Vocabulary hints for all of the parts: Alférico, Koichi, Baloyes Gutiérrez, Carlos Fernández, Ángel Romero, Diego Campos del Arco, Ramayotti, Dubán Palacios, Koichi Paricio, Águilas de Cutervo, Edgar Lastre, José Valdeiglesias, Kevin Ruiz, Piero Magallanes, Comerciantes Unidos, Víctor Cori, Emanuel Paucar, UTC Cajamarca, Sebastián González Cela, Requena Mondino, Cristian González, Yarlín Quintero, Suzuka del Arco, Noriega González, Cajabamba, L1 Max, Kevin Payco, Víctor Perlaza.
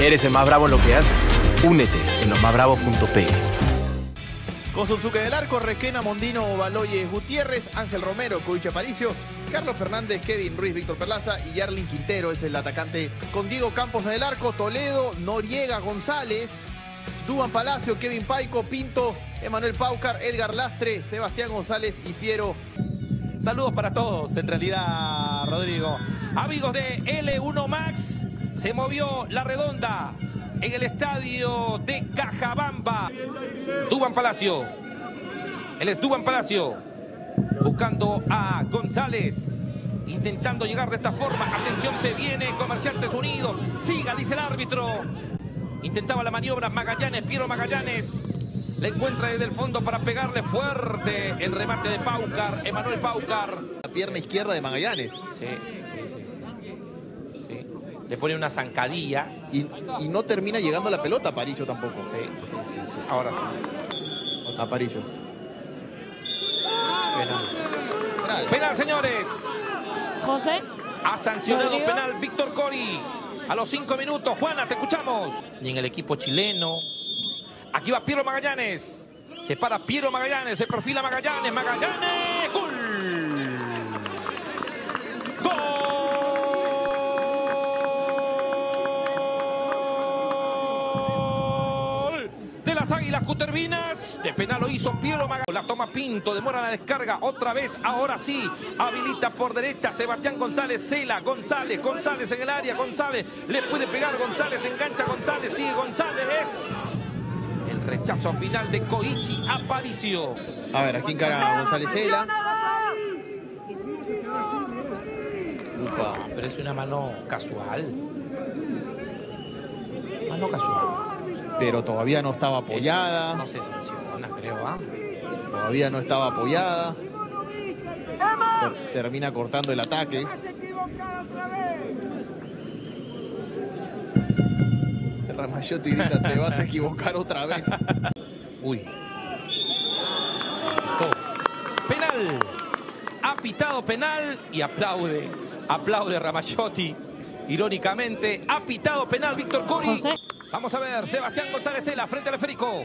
Eres el más bravo en lo que haces. Únete en losmásbravos.pe. Con Suzuka del Arco, Requena Mondino, Baloyes Gutiérrez, Ángel Romero, Koichi Paricio, Carlos Fernández, Kevin Ruiz, Víctor Perlaza y Yarlín Quintero es el atacante. Con Diego Campos del Arco, Toledo, Noriega González, Dubán Palacios, Kevin Payco, Pinto, Emanuel Paucar, Edgar Lastre, Sebastián González y Piero. Saludos para todos, en realidad, Rodrigo. Amigos de L1 Max, se movió la redonda en el estadio de Cajabamba. Dubán Palacio, él es Dubán Palacio, buscando a González, intentando llegar de esta forma. Atención, se viene Comerciantes Unidos, siga, dice el árbitro. Intentaba la maniobra Magallanes, Piero Magallanes, la encuentra desde el fondo para pegarle fuerte el remate de Paucar, Emanuel Paucar. La pierna izquierda de Magallanes. Sí. Le pone una zancadilla. Y no termina llegando la pelota a Paricio tampoco. Sí. Ahora sí. A Paricio. Penal, señores. José. Ha sancionado un penal Víctor Cori. A los 5 minutos. Juana, te escuchamos. Y en el equipo chileno. Aquí va Piero Magallanes. Se para Piero Magallanes. Se perfila Magallanes. Magallanes. ¡Gol! Águilas Cutervinas, de penal lo hizo Piero Magallanes, la toma Pinto, demora la descarga, otra vez, ahora sí, habilita por derecha Sebastián González, Cela, González en el área, González, le puede pegar, González, engancha González, sigue González, es el rechazo final de Koichi a Paricio. A ver, aquí encara a González Cela. Upa, pero es una mano casual. Mano casual. Pero todavía no estaba apoyada. Eso no se sanciona, creo, ¿ah? Todavía no estaba apoyada. Termina cortando el ataque. Ramayotti grita, te vas a equivocar otra vez. Uy. Penal. Ha pitado penal y aplaude. Aplaude Ramayotti. Irónicamente, ha pitado penal Víctor Cori. José. Vamos a ver, Sebastián González Cela frente al Alférico.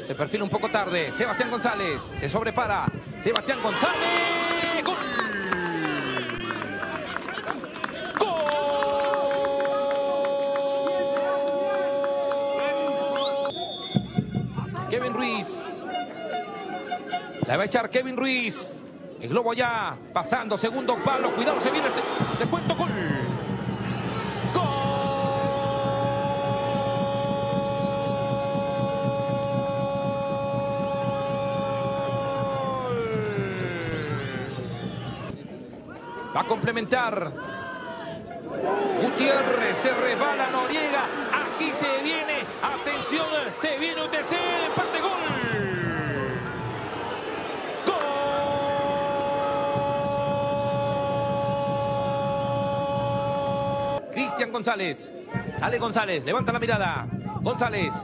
Se perfila un poco tarde. Sebastián González se sobrepara. Sebastián González. ¡Gol! ¡Gol! Kevin Ruiz. La va a echar Kevin Ruiz. El globo ya pasando. Segundo palo. Cuidado, se viene. Descuento. Gol. Va a complementar. Gutiérrez, se resbala Noriega. Aquí se viene. Atención, se viene UTC. Empate, gol. ¡Gol! Cristian González. Sale González. Levanta la mirada. González.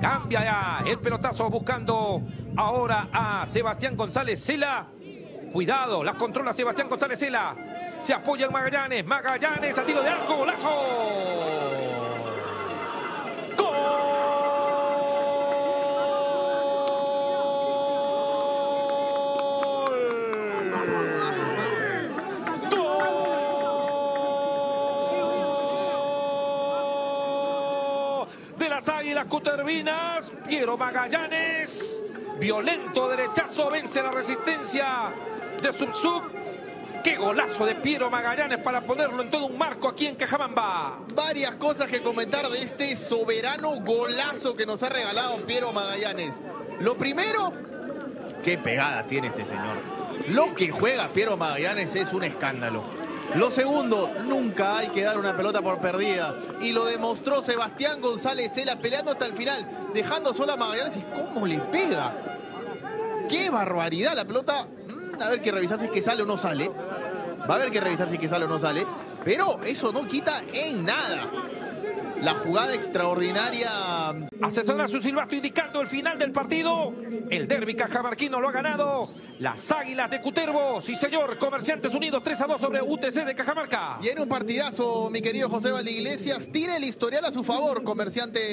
Cambia ya el pelotazo buscando ahora a Sebastián González Cela. Cuidado, la controla Sebastián González Cela. Se apoya en Magallanes. Magallanes a tiro de arco. ¡Golazo! ¡Gol! ¡Gol! De las Águilas Cutervinas, Piero Magallanes. Violento derechazo, vence la resistencia de Suzuka. ¡Qué golazo de Piero Magallanes para ponerlo en todo un marco aquí en Cajabamba! Varias cosas que comentar de este soberano golazo que nos ha regalado Piero Magallanes. Lo primero, qué pegada tiene este señor. Lo que juega Piero Magallanes es un escándalo. Lo segundo, nunca hay que dar una pelota por perdida. Y lo demostró Sebastián González Cela peleando hasta el final, dejando sola a Magallanes. ¿Y cómo le pega? ¡Qué barbaridad! La pelota... a ver que revisar si es que sale o no sale. Va a haber que revisar si es que sale o no sale. Pero eso no quita en nada la jugada extraordinaria. Asesora su silbato indicando el final del partido. El derbi cajamarquino lo ha ganado las Águilas de Cutervo. Sí, señor. Comerciantes Unidos 3-2 sobre UTC de Cajamarca. Viene un partidazo, mi querido José Valdeiglesias. Tiene el historial a su favor, Comerciante.